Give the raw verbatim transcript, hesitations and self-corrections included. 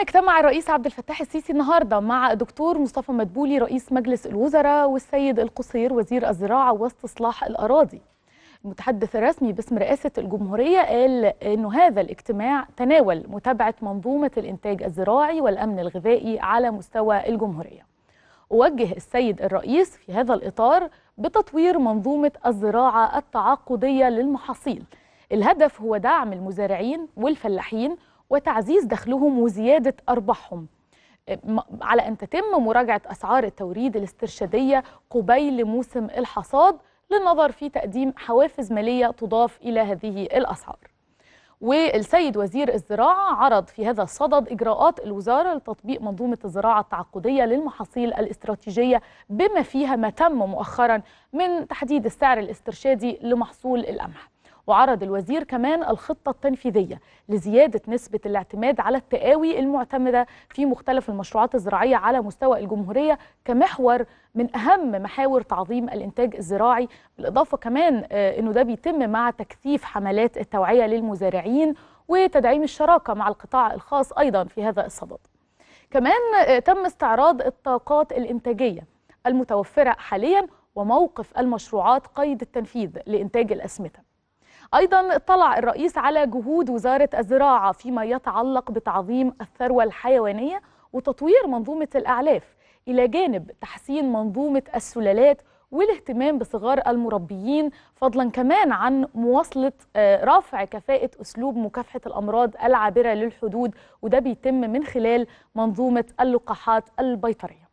اجتمع الرئيس عبد الفتاح السيسي النهارده مع الدكتور مصطفى مدبولي رئيس مجلس الوزراء والسيد القصير وزير الزراعه واستصلاح الاراضي. المتحدث الرسمي باسم رئاسه الجمهوريه قال انه هذا الاجتماع تناول متابعه منظومه الانتاج الزراعي والامن الغذائي على مستوى الجمهوريه. ووجه السيد الرئيس في هذا الاطار بتطوير منظومه الزراعه التعاقديه للمحاصيل. الهدف هو دعم المزارعين والفلاحين وتعزيز دخلهم وزيادة أرباحهم على أن تتم مراجعة أسعار التوريد الاسترشادية قبيل موسم الحصاد للنظر في تقديم حوافز مالية تضاف إلى هذه الأسعار. والسيد وزير الزراعة عرض في هذا الصدد إجراءات الوزارة لتطبيق منظومة الزراعة التعاقدية للمحاصيل الاستراتيجية بما فيها ما تم مؤخرا من تحديد السعر الاسترشادي لمحصول القمح. وعرض الوزير كمان الخطة التنفيذية لزيادة نسبة الاعتماد على التقاوي المعتمدة في مختلف المشروعات الزراعية على مستوى الجمهورية كمحور من أهم محاور تعظيم الإنتاج الزراعي، بالإضافة كمان أنه ده بيتم مع تكثيف حملات التوعية للمزارعين وتدعيم الشراكة مع القطاع الخاص أيضا في هذا الصدد. كمان تم استعراض الطاقات الإنتاجية المتوفرة حاليا وموقف المشروعات قيد التنفيذ لإنتاج الأسمدة. أيضا اطلع الرئيس على جهود وزارة الزراعة فيما يتعلق بتعظيم الثروة الحيوانية وتطوير منظومة الأعلاف إلى جانب تحسين منظومة السلالات والاهتمام بصغار المربيين، فضلا كمان عن مواصلة رفع كفاءة أسلوب مكافحة الأمراض العابرة للحدود، وده بيتم من خلال منظومة اللقاحات البيطرية.